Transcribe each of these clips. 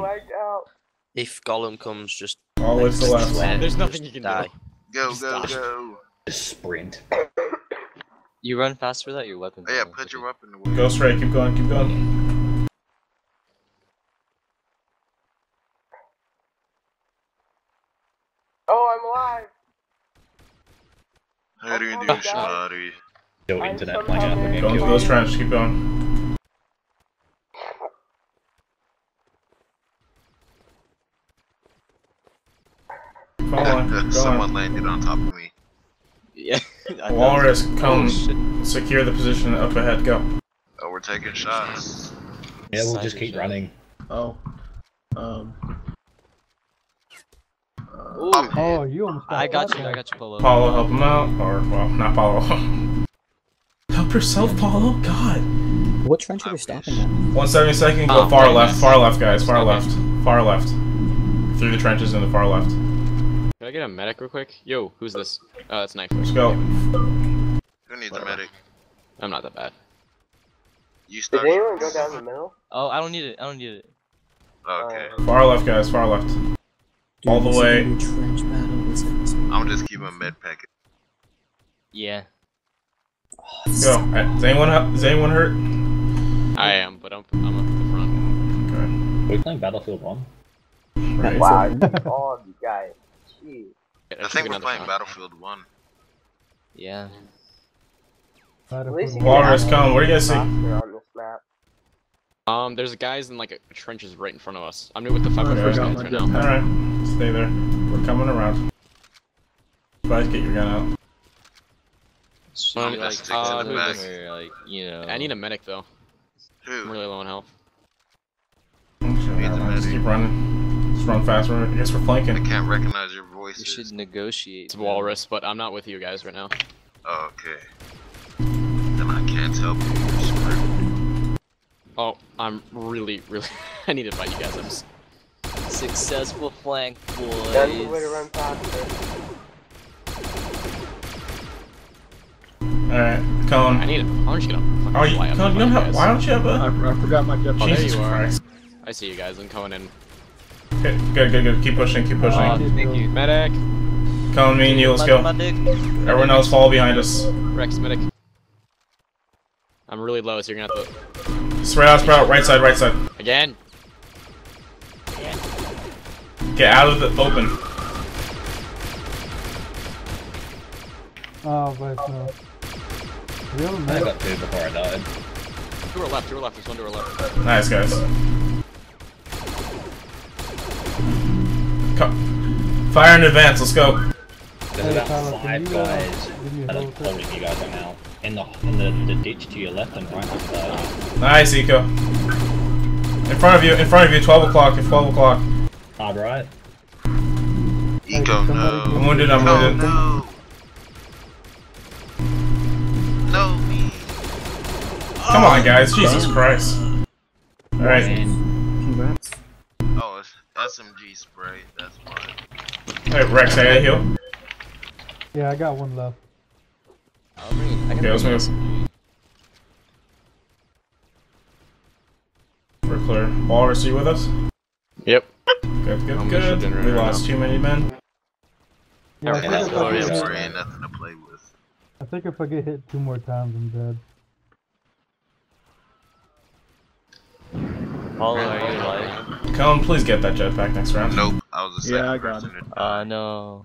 front. If Gollum comes, just always the last one. There's nothing you can do. Go. Just sprint. You run faster without your weapon. Yeah, put your weapon away. Go straight. Keep going. Keep going. Oh, I'm alive. How do you do, Shari? Yo, internet like that. Go into those traps. Keep going. Someone landed on top of me. Yeah. Walrus, come secure the position up ahead. Go. Oh, we're taking shots. Yeah, we'll just keep running. Oh. Oh, you almost got I got you, Paulo. Paulo, help him out. Or, well, not Paulo. Help yourself, Paulo. God. What trench are we stopping at? 172nd, go far left. Far left, guys. Far left. Far left. Through the trenches in the far left. Can I get a medic real quick? Yo, who's this? It's Knife. Let's go. Who needs a medic? I'm not that bad. You start. Did anyone go down the middle? Oh, I don't need it. I don't need it. Okay. Far left, guys. Far left. Dude, all the way. I'm just keeping a med packet. Yeah. Go. Right. Is anyone hurt? I am, but I'm up at the front. Okay. Are we playing Battlefield 1? Right. Wow, all you guys. I think we're playing Battlefield 1. Yeah. Walrus, come. Where do you guys see? There's guys in like trenches right in front of us. I'm new with the 501st guys right now. Alright, stay there. We're coming around. Guys, get your gun out. So I'm like, you know. I need a medic though. I'm really low on health. Just keep running. Run faster. I guess we're flanking. I can't recognize your voice. You should negotiate. It's Walrus, but I'm not with you guys right now. Okay. Then I can't help you. Oh, I'm really. I need to fight you guys. I'm successful flank, boys. That's the way to run faster. Alright, Colin. I need it. I'm just gonna fucking fly up. Colin, you know why don't you have a. I forgot my deputy. Oh, there you are. I see you guys. I'm coming in. Okay, good. Keep pushing, keep pushing. Thank you. Medic! Colin, me and you, let's go. Medic. Everyone else, follow behind us. Rex, medic. I'm really low, so you're gonna have to... Sprout, right side. Again? Again. Get out of the open. Oh, but no. I got two before I died. Two are left, there's one to our left. Nice, guys. Come. Fire in advance, let's go. There's about 5 guys that are holding you guys right now. In the ditch to your left and right. Nice, Eco. In front of you, 12 o'clock, it's 12 o'clock. Hard right. Eco, no. I'm wounded. No, me. Come on, guys, Jesus Christ. Alright. Congrats. Oh, it's SMG spray, that's fine. Hey Rex, I got a heal. Yeah, I got one left. Okay, let's move. We're clear. Walrus, are you with us? Yep. Good. We lost too many men. Yeah, I ain't nothing to play with. I think if I get hit 2 more times, I'm dead. Paulo, are you alive? Cone, please get that jetpack next round. Nope, I was the second. Yeah, I got it. No.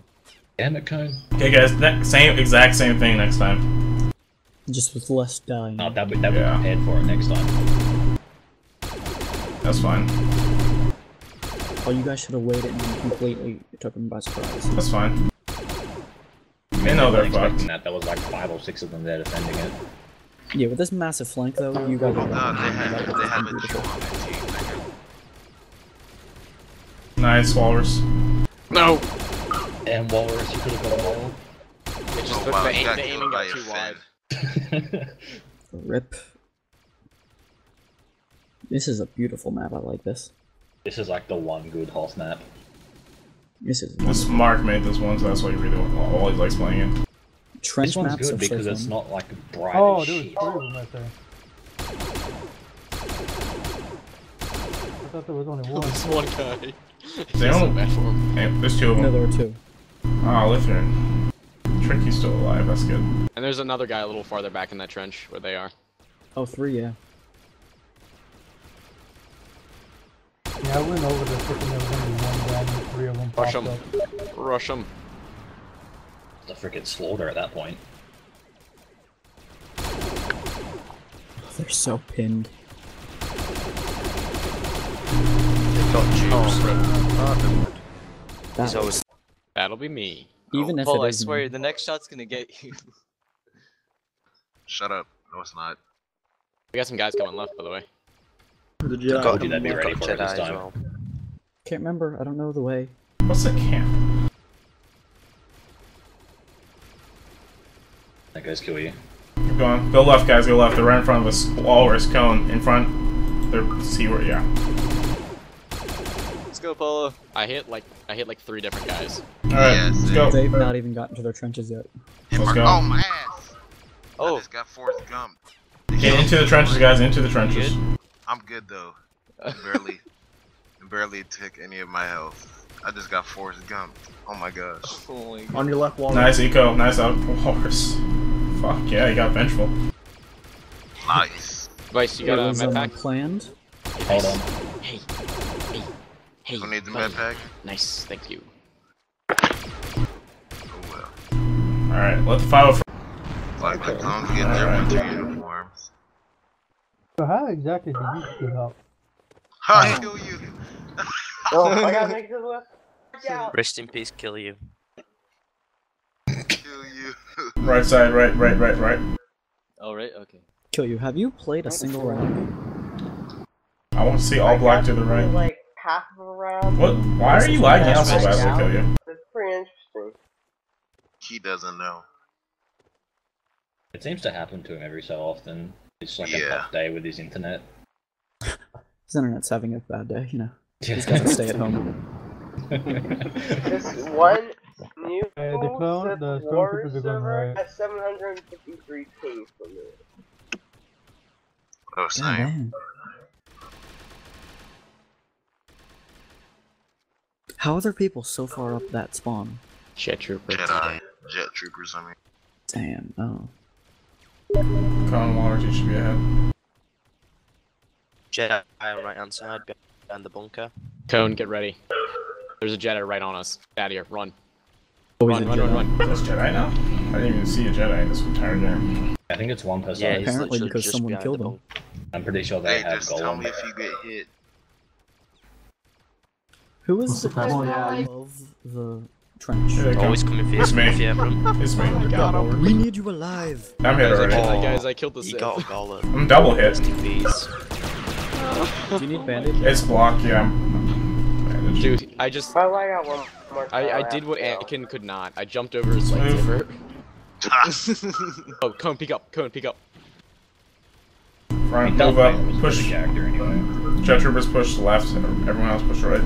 Damn it, Cone. Okay, guys, exact same thing next time. Just with less dying. Oh, that would be prepared for it next time. That's fine. Oh, you guys should have waited and completely took them by surprise. That's fine. They know they're fucked. That was like 5 or 6 of them there defending it. Yeah, with this massive flank though, you got. They have a true on that team. Nice, Walrus. No! And Walrus, you could have got a wall. They just took the aiming got too wide. Rip. This is a beautiful map, I like this. This is like the one good horse map. This Mark made this one, so that's why he really always likes playing it. Trench this one's maps good because it's not like bright as shit. Oh, there was 3 of them right there. thought there was only one. There's one guy. They all met for him. Hey, there's two of them. No, there were two. Ah, oh, listen. Tricky's still alive, that's good. And there's another guy a little farther back in that trench where they are. Oh, three, yeah. Yeah, I went over there thinking there was only one guy and three of them. Rush him. Rush him. The freaking slaughter at that point. They're so pinned. Oh, that'll be me. Even if Paul, I swear, the next shot's gonna get you. Shut up. No, it's not. We got some guys coming left, by the way. The Jedi. Oh, dude, that'd be ready for it this time. Well. Can't remember. I don't know the way. What's a camp? That guy's kill you. Keep going. Go left, guys. Go left. They're right in front of us. Walrus cone in front. They're seaward. Yeah. Let's go, Polo. I hit like three different guys. Alright, yeah, let's go. They've not even gotten to their trenches yet. Yeah, let's go. Oh, my ass! Oh. I just got Forrest Gump. Get into the trenches, guys, into the trenches. I'm good, though. I barely took any of my health. I just got Forrest Gump. Oh my gosh. Holy on your left wall. Nice eco, nice out horse. Fuck yeah, you got vengeful. Nice. Vice, you got a med pack? Planned? Hold on. Hey. Hey, don't need the med pack. Nice, thank you. Oh well. Alright, let the file for like okay. Long to get all there right. With your uniforms. So how exactly did you get out? How do you? Oh, I gotta make this left. Rest in peace, kill you. Kill you. Right side, right. Alright, okay. Kill you. Have you played a single round? I want to see all black to the right. Like half of a round. What? Why are you lagging out so badly, Killian? It's pretty interesting. He doesn't know. It seems to happen to him every so often. It's like a tough day with his internet. His internet's having a bad day, you know. He just doesn't stay at home. This one new war server has 753 ping for me. Oh, same. How are there people so far up that spawn? Jet troopers. Jedi. Jet troopers, I mean. Damn, oh. Common waters, you should be ahead. Jedi right on side, behind the bunker. Cone, get ready. There's a Jedi right on us. Get out of here, run. Run. There's Jedi now? I didn't even see a Jedi this entire game. I think it's one person. Yeah, apparently because someone killed him. I'm pretty sure they have Gollum. Just tell me if you get hit. Who was the person above the trench? Always coming for you. It's me. It's me. We need you alive. I'm hit already. Guys, I killed the Sith. I'm double hit. Do you need bandage? It's blocked, yeah. Dude, I just... I did what Anakin could not. I jumped over his lightsaber. Oh, Cone, peek up. Cone, peek up. Front, move up. Push. Jet troopers push left, and everyone else push right.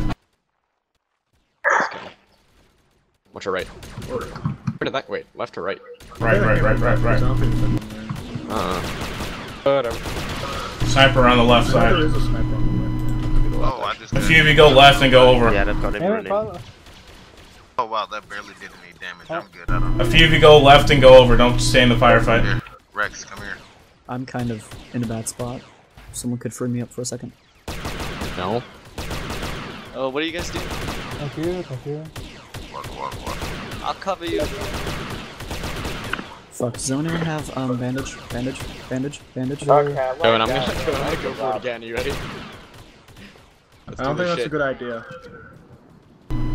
Which are right? Where did that? Wait, left or right? Right. Whatever. Sniper on the left side. There is a sniper on the left. Oh, I just. A few of you go left and go over. Yeah, that's got him running. Oh wow, that barely did any damage. I'm good. I don't know. A few of you go left and go over. Don't stay in the firefight. Here. Rex, come here. I'm kind of in a bad spot. Someone could free me up for a second. No. Oh, what are you guys doing? Thank you. Walk. I'll cover you. Fuck, does anyone have bandage? Okay, Cohen, I'm gonna go for it again, are you ready? I don't think that's a good idea.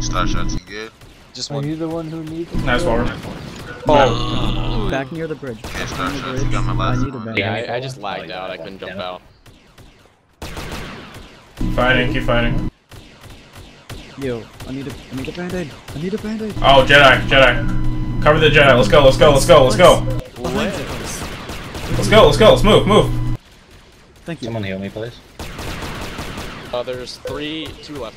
Star shots, you good? Just one. Are you the one who needs it? Nice water. Oh. Back near the bridge. Okay, star shots, you got my last one. Yeah, I just lagged out, I couldn't jump out. Keep fighting. Yo, I need a band-aid. Oh, Jedi. Cover the Jedi. Let's go. Let's go. Let's move. Thank you. Someone heal me, please. There's two left.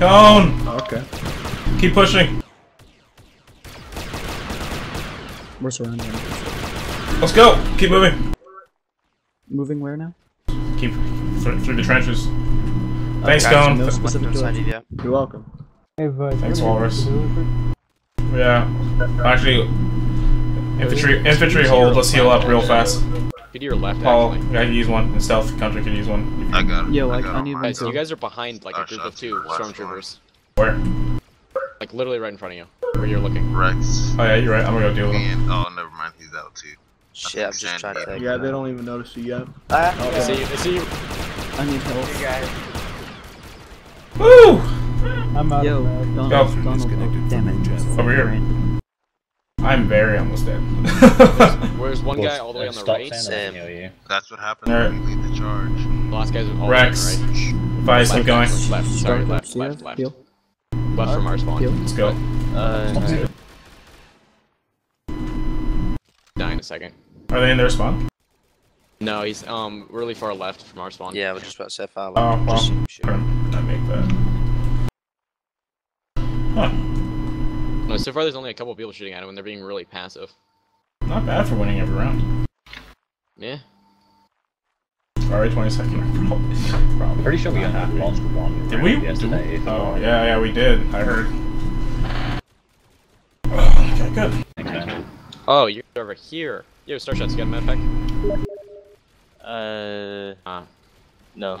Cone! Okay. Keep pushing. We're surrounded. Let's go. Keep moving. Moving where now? keep through the trenches. Thanks, Gone. No specific direction. Yeah. You're welcome. Hey, thanks, Walrus. Yeah. Actually, infantry hold. Let's heal up real fast. Could your left. Paul, actually. I can use one. In stealth country can use one. I got it. Yeah, like I need. Guys, you guys are behind like a group of two stormtroopers. Where? Like literally right in front of you, where you're looking. Rex. Oh yeah, you're right. I'm gonna go deal with him. Oh, never mind. He's out too. Shit, I'm just trying to take. Yeah, they don't even notice you yet. Oh, I see you. I see you. I need help. You guys. Woo! I'm out. Yo, Donald, damn it. Over here. I'm very almost dead. Where's one guy all the way on the right? Sam. That's what happened when we lead the charge. The last guys all Rex. On the right. If I keep going. Left, sorry, left. Left from our spawn. Let's go. Die in a second. Are they in their spawn? No, he's really far left from our spawn. Yeah, we're just about to set fire. Oh, well, I make that. Huh. No, so far there's only a couple people shooting at him, and they're being really passive. Not bad for winning every round. Yeah. Alright, 20 seconds. Pretty sure we got half multiple bombs. Did we? Yesterday. Oh, yeah, we did. I heard. Okay, good. Okay. Oh, you're over here. Yo, Starshots, you got a med pack? No.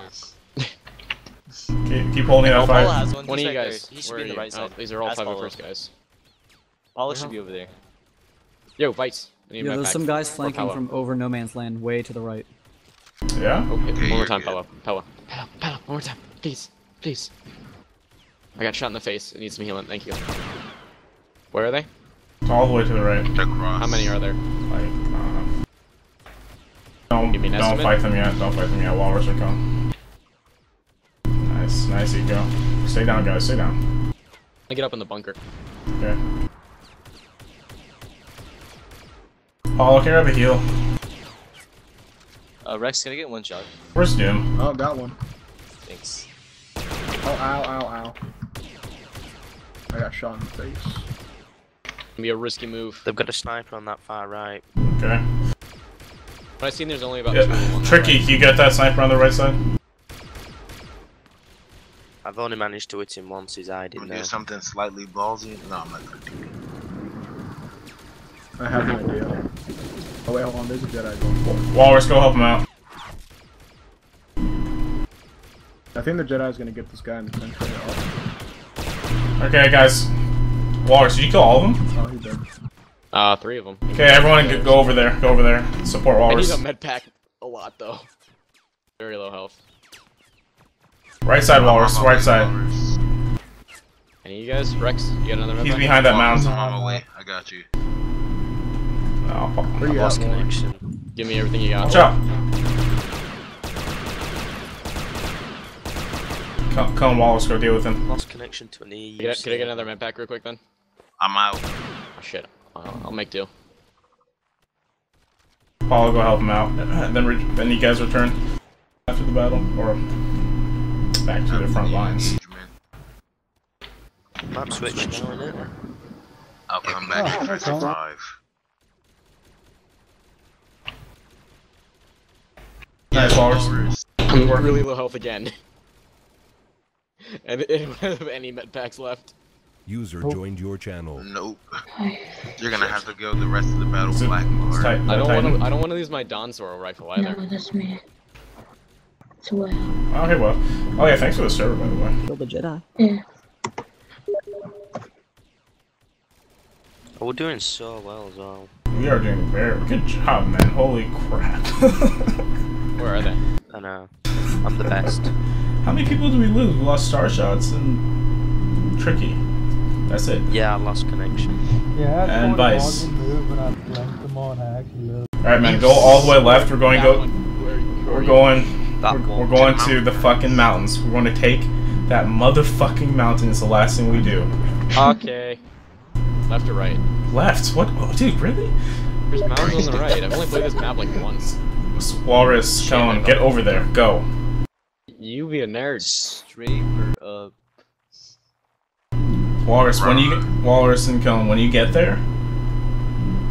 keep holding out fire. One of you guys. He should be on the right side. These are all 501st guys. Paula should be over there. Yo, Vites. Yeah, there's some guys flanking from over No Man's Land, way to the right. Yeah? Okay, one more time, Pella. Pella, one more time. Please. Please. I got shot in the face. It needs some healing. Thank you. Where are they? All the way to the right. Across. How many are there? Like, don't fight them yet. Don't fight them yet. Walrus are coming. Nice. Nice, Eco. Stay down, guys. Stay down. I get up in the bunker. Okay. Paul, can I have a heal? Rex, gonna get one shot. Where's Doom? Oh, got one. Thanks. Oh, ow. I got shot in the face. Gonna be a risky move. They've got a sniper on that far right. Okay. But I've seen there's only about 2 on Tricky, right. You got that sniper on the right side? I've only managed to hit him once, he's hiding there. Do something slightly ballsy? No, I'm not gonna do it. I have no idea. Oh wait, hold on, there's a Jedi going forward. Walrus, go help him out. I think the Jedi's gonna get this guy in the center. Okay, guys. Walrus, did you kill all of them? Oh, he did. 3 of them. Okay, everyone go over there. Go over there. Support Walrus. I need a med pack a lot, though. Very low health. Right side, Walrus. Right side. Any of you guys? Rex, you got another med pack? He's behind that mountain. I got you. Oh, I lost connection. Give me everything you got. Watch out! Come Wallace, go deal with him. Lost connection to an E. Could I get another med pack real quick then? I'm out. Oh, shit, I'll make do. Paul, go help him out. And then you guys return after the battle, or back to the front lines. I'm switching. I'll come back in 35. Nice, Walrus. I'm really low health again. And I don't have any med packs left. User joined your channel. Nope. You're gonna have to go the rest of the battle black. I don't want to lose my Don Sorrel rifle either. No, this man. It's well. Oh, hey, well. Oh yeah, thanks for the server, by the way. Kill the Jedi. Yeah. Oh, we're doing so well as well. We are doing very good job, man. Holy crap. Where are they? I know. I'm the best. How many people do we lose? We lost Starshots and Tricky. That's it. Yeah, I lost connection. Yeah, and Vice. Alright, man, go all the way left. We're going we're going to the fucking mountains. We're going to take that motherfucking mountain. It's the last thing we do. Okay. Left or right? Left. What? Oh, dude, really? There's mountains on the right. I've only played this map like once. Walrus, Cone, get over there. Go. You be a nerd. Straight up. Walrus, when you Walrus and Cone, when you get there,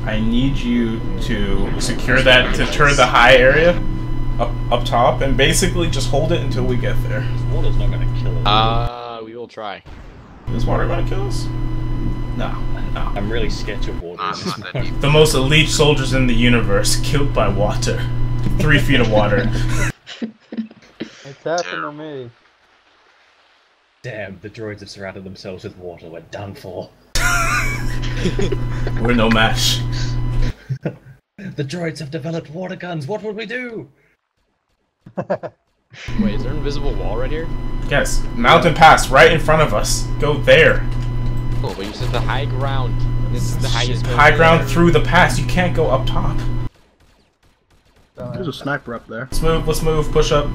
I need you to secure that, deter the high area, up top and basically just hold it until we get there. This water's not gonna kill us. We will try. Is water gonna kill us? No, no. I'm really sketchy of water. The most elite soldiers in the universe killed by water. 3 feet of water. It's happened to me. Damn, the droids have surrounded themselves with water. We're done for. We're no match. The droids have developed water guns. What would we do? Wait, is there an invisible wall right here? Yes, mountain pass right in front of us. Go there. Cool, but you said the high ground. This is the highest. High ground through the pass. You can't go up top. There's a sniper up there. Let's move. Let's move. Push up.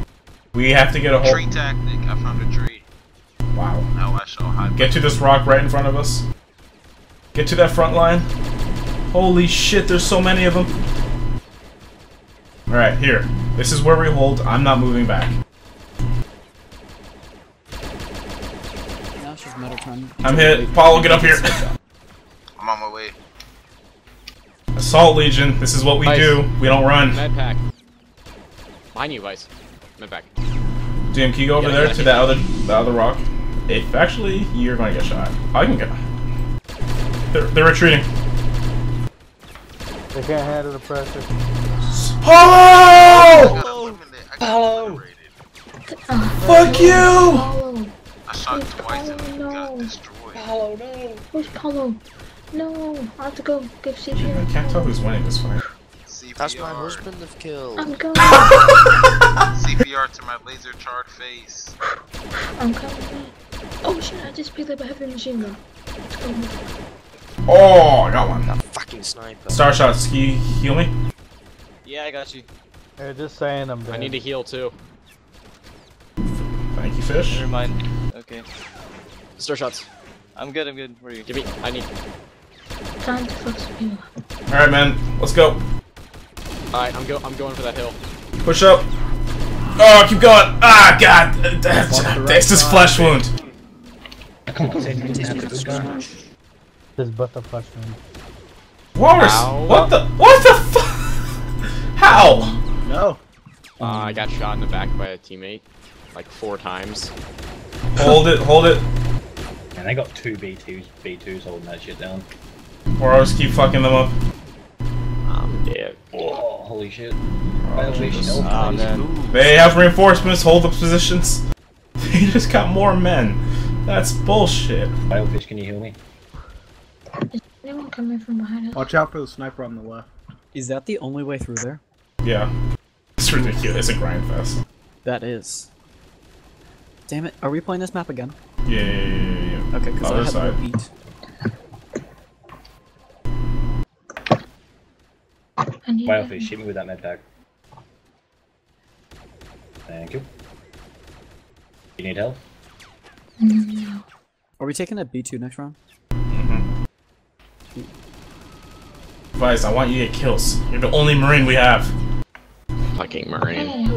We have to get a hole. Tree tactic. I found a tree. Wow. Now I shall hide. Get to this rock right in front of us. Get to that front line. Holy shit, there's so many of them. Alright, here. This is where we hold. I'm not moving back. I'm hit. Paulo, get up here. I'm on my way. Assault Legion, this is what we do. We don't run. Medpack. Mine you, Vice. Medpack. DM, can you go over there to that other rock? If actually, you're gonna get shot. I can get shot. They're retreating. They can't handle the pressure. Oh! Paulo! Fuck you! I shot twice and got destroyed. Paulo, no! Where's Paulo? No! I have to go give CPR. I can't tell who's winning this fight. CPR. That's my husband of kills. I'm going. CPR to my laser charred face. I'm coming. Oh shit, I just picked up a heavy machine gun. Let's go. Oh, I got one. That fucking sniper. Starshots, can you heal me? Yeah, I got you. They're just saying I'm dead. I need to heal too. Thank you, Fish. Never mind. Okay. Starshots. I'm good, I'm good. Where are you? Give me. I need. Time to fuck some people. Alright, man. Let's go. Alright, I'm going for that hill. Push up. Oh, keep going. Ah, God. That's his flesh wound. Come on, take this gun. This butter flesh wound. Walrus! Ow. What the fuck? How? No. I got shot in the back by a teammate, like 4 times. Hold it, hold it. And I got 2 B2s holding that shit down. Or I just keep fucking them up. I'm dead. Oh, holy shit. They have reinforcements, hold the positions. They just got more men. That's bullshit. Battlefish, can you heal me? Is anyone coming from behind us? Watch out for the sniper on the left. Is that the only way through there? Yeah. It's ridiculous. It's a grind fest. That is. Damn it. Are we playing this map again? Yeah. Okay, because I have no beat. Wildfish, shoot me with that med pack. Thank you. You need help? No. Are we taking a B2 next round? Mm-hmm. Vice, I want you to get kills. You're the only Marine we have. Fucking Marine.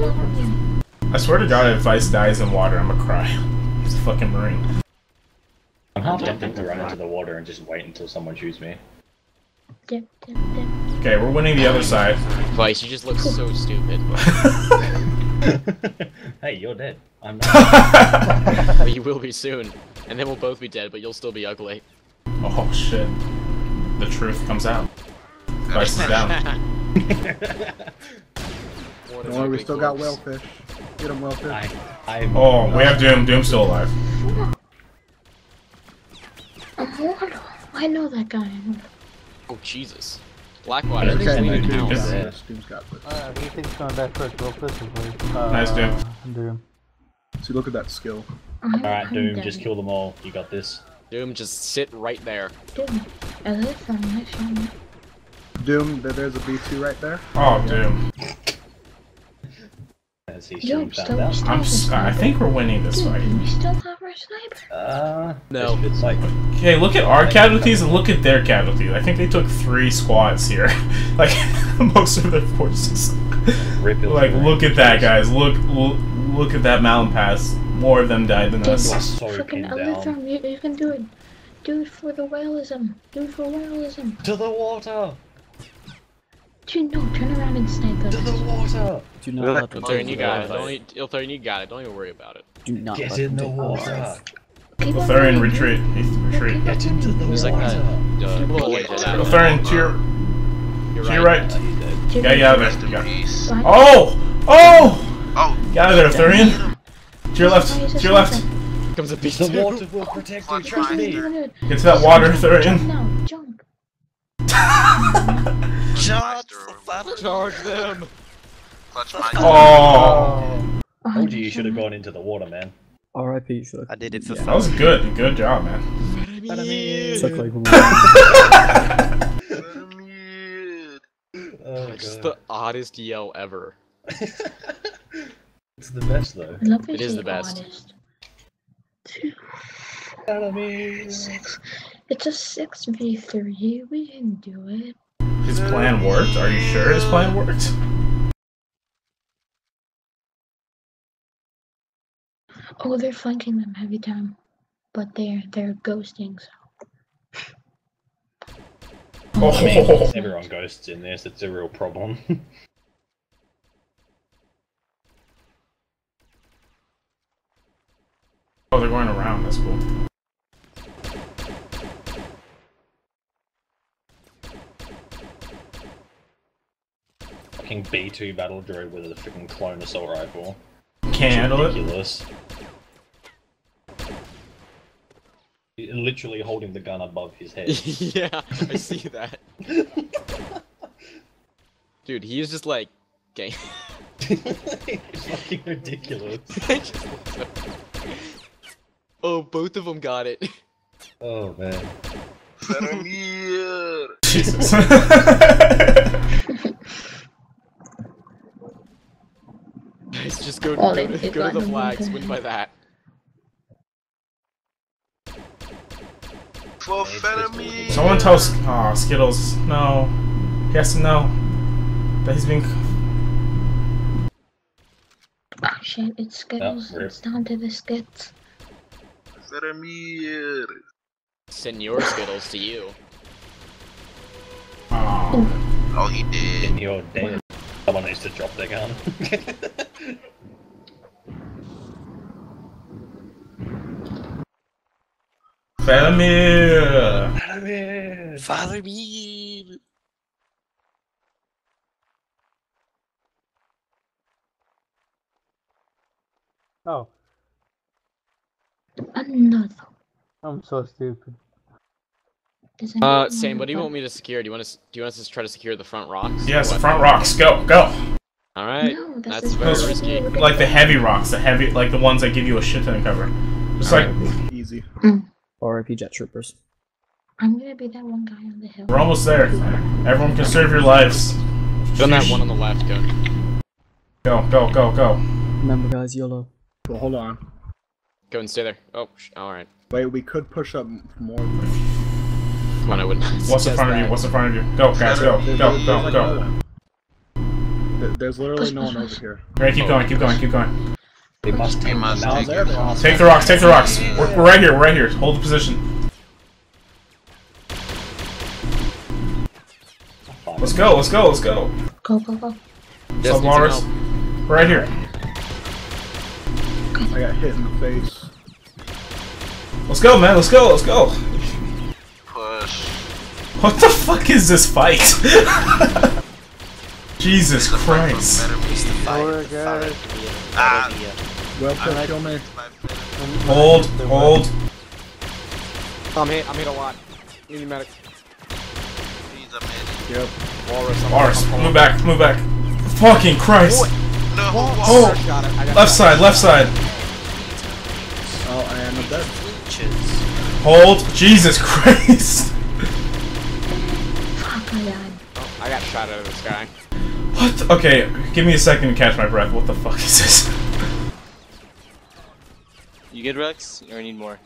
I swear to God, if Vice dies in water, I'm gonna cry. He's a fucking Marine. I'm half tempted to run into the water and just wait until someone shoots me. Okay, we're winning the other side. Vice, you just look so stupid. Hey, you're dead. I'm not. But you will be soon. And then we'll both be dead, but you'll still be ugly. Oh, shit. The truth comes out. Vice is down. Well, we still got Whalefish. Get him, Whalefish. We have Doom. Doom's still alive. I know that guy. Oh, Jesus. Blackwater. Okay, Doom's got it. Alright, we think he's going back first. Whalefish. Nice, Doom. See, look at that skill. Alright, Doom, just kill them all. You got this. Doom, just sit right there. Doom, there's a B2 right there. Oh, Doom. I think we're winning this fight. We still have our sniper. No. It's like, okay, look at our casualties and look at their casualties. I think they took 3 squads here. Like, most of their forces. Like, look at that, guys. Look at that mountain pass. More of them died than us. Fucking Elithron, you can do it. Do it for the whaleism. Do it for whaleism. To the water. Jin, no, turn around and snipe us. To the water! Do not let them. You got it. Iltharion, you got it. Don't even worry about it. Do not get in the water. Iltharion, retreat. He's to retreat. Get into the water. Iltharion, to your right. Yeah, you have it. Oh! Oh! Oh! Got it, Iltharion. To your left. To your left. Comes a beast. The water will protect you. Trust me. Get to that water, Iltharion. No, junk. Charge them! Clutch my oh! Oh, you should have gone into the water, man. R.I.P. So I did it for fun. That was good. Good job, man. It's the oddest yell ever. It's the best, though. It is the best. It's a 6v3. We can do it. His plan worked? Are you sure his plan worked? Oh, they're flanking them every time. But they're ghosting, so... Oh, I mean, everyone ghosts in this, it's a real problem. Oh, they're going around, that's cool. Fucking B2 battle droid with a freaking clone assault rifle. Can't handle it. Literally holding the gun above his head. Yeah, I see that. Dude, he is just like gay. It's fucking ridiculous. Oh, both of them got it. Oh man. Jesus. Let's just go to the flags, win by that. Someone tells Skittles, no. He has to know that he's being. Ah, shit, it's Skittles. Oh, it's down to the skits. Send your Skittles to you. Oh, oh he did. In your day. Someone needs to drop their gun. Follow me! Follow me! Oh. Another. I'm so stupid. Sam, what do you want me to secure? Do you want us to try to secure the front rocks? Yes, the front rocks. Go, go. All right. No, that's very risky. Like the heavy rocks, like the ones that give you a shit ton of cover. Just like easy. R.I.P. Jet Troopers. I'm gonna be that one guy on the hill. We're almost there. Everyone, conserve your lives. Done that one on the left. Go. Go, go, go, go. Remember, guys, YOLO. Well, hold on. Go and stay there. Oh, all right. Wait, we could push up more. Come on, I wouldn't. What's in front of you? What's in front of you? Go, guys, go, go, go, go. There's literally no one over here. Alright, keep going, keep going, keep going. They must take it. Take the rocks, take the rocks. We're right here, we're right here. Hold the position. Let's go, let's go, let's go. Go, go, go. Sub Mars. We're right here. I got hit in the face. Let's go, man, let's go, let's go. What the fuck is this fight? Jesus Christ. Hold, hold. I'm hit a lot. Need medic. Yep. Walrus, move back, move back. Fucking Christ. Oh, left side, left side. Oh, I am dead. Hold, Jesus Christ. Oh, I got shot out of this guy. What? The, okay, give me a second to catch my breath. What the fuck is this? You good, Rex? Or I need more?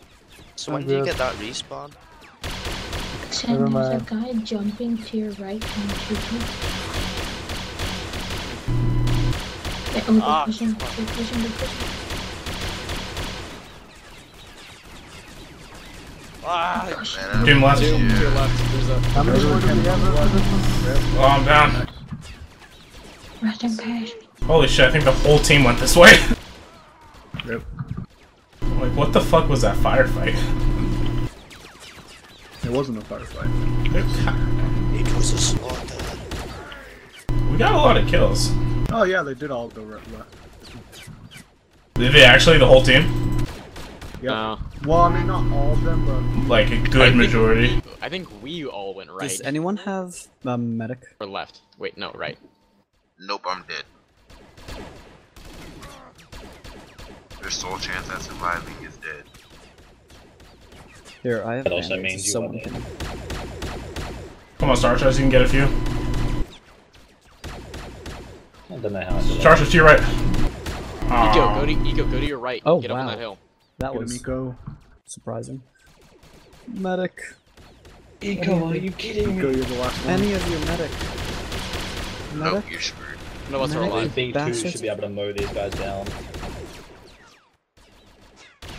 So when do you get that respawn? There's a guy jumping to your right and shooting. Doom left. Doom left. There's a... How many more do we have? Oh, I'm down. Rest in peace. Holy shit, I think the whole team went this way. Yep. Like, what the fuck was that firefight? It wasn't a firefight. It was a slaughter. We got a lot of kills. Oh yeah, they did all the left. Did they actually, the whole team? Yeah. No. Well, I mean, not all of them, but... Like, a good majority. I think we all went right. Does anyone have a medic? Or left. Wait, no, right. Nope, I'm dead. Their sole chance at surviving is dead. Here, I have that also means someone can... Come on, Starchers, you can get a few. I don't know how I did that. Starchers, to your right. Eco, go to your right. Oh, get up on that hill. That was Eco. Surprising. Medic. Eco, are you kidding me? Eco, you're the last one. Any of your medic. Nope, you're screwed. No, what's our line? B2 should be able to mow these guys down.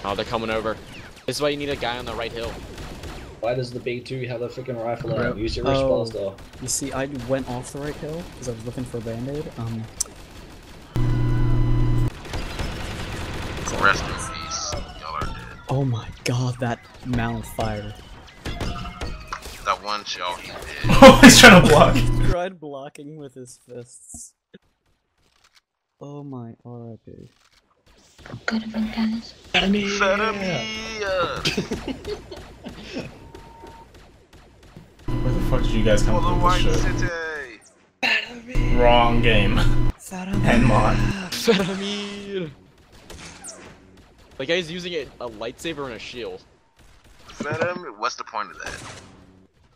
Oh, they're coming over. This is why you need a guy on the right hill. Why does the B2 have a freaking rifle on? Use your response though. You see, I went off the right hill because I was looking for a band-aid. Rest in peace. Y'all are dead. Oh my god, that mound fire. That one shot he did. Oh, he's trying to block. He tried blocking with his fists. Oh my, RIP. Good of them, guys. Where the fuck did you guys come from this shit? Wrong game. Henmon. Faramir. The guy's using a lightsaber and a shield. Faramir, what's the point of that?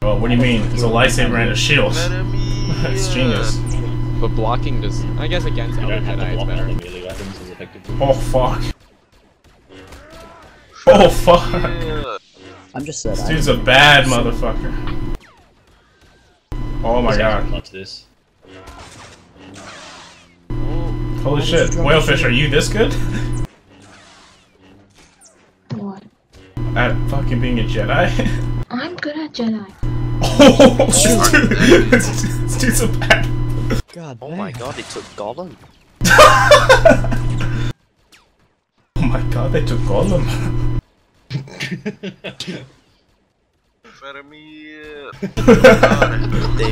Well, what do you mean? It's a lightsaber and a shield. It's genius. But blocking does... I guess against other Jedi it's better. Oh fuck. Oh fuck. I'm just sad. This dude's a bad motherfucker. Oh my god. Watch this. Holy shit. Whalefish, are you this good? What? At fucking being a Jedi? I'm good at Jedi. Oh, dude. This dude's a bad. God damn. Oh my god, it took Gollum. Oh my god, they took Gollum. They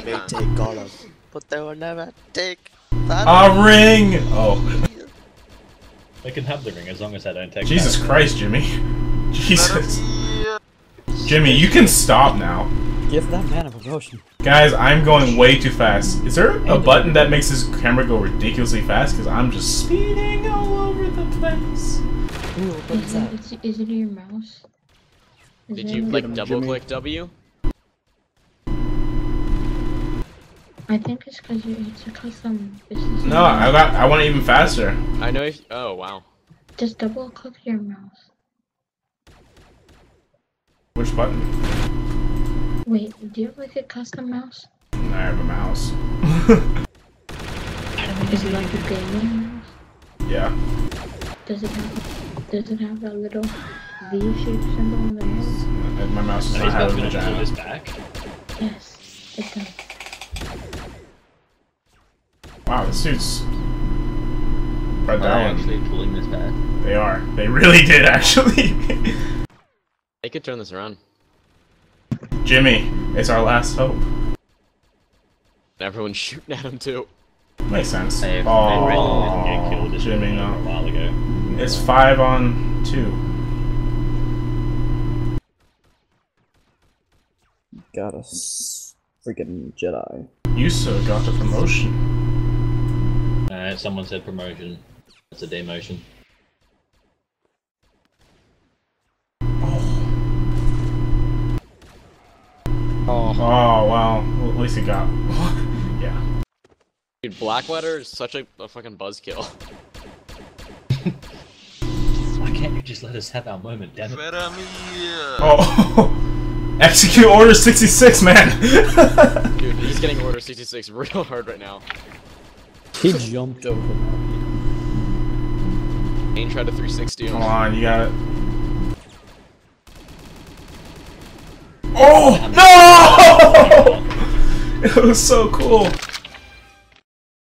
may take Gollum, but they will never take that ring! Oh. They can have the ring as long as I don't take it. Jesus Christ, Jimmy. Jesus. Jimmy, you can stop now. Give that man a promotion. Guys, I'm going way too fast. Is there a button that makes this camera go ridiculously fast? Because I'm just speeding all over the place. Ooh, what's that? Is it your mouse? Did you like double-click W? I think it's because it's a custom business. No, I want it even faster. I know if... Oh, wow. Just double-click your mouse. Which button? Wait, do you have like a custom mouse? I have a mouse. Is it like a gaming mouse? Yeah. Does it have that little V-shaped symbol on the head? My mouse is not having a vagina. His back? Yes, it does. Wow, this suits. But they're actually pulling this back. They are. They really did, actually. They could turn this around. Jimmy, it's our last hope. Everyone's shooting at him too. Makes sense. Oh, Jimmy, no. A while ago. It's 5 on 2. Got a freaking Jedi. You so got a promotion. Someone said promotion. It's a demotion. Oh wow, well, at least he got. Yeah. Dude, Blackwater is such a fucking buzzkill. Why can't you just let us have our moment, damn it? Oh, execute Order 66, man. Dude, he's getting Order 66 real hard right now. He jumped over. Aim tried to 360 him. Come on, you got it. Oh no! It was so cool.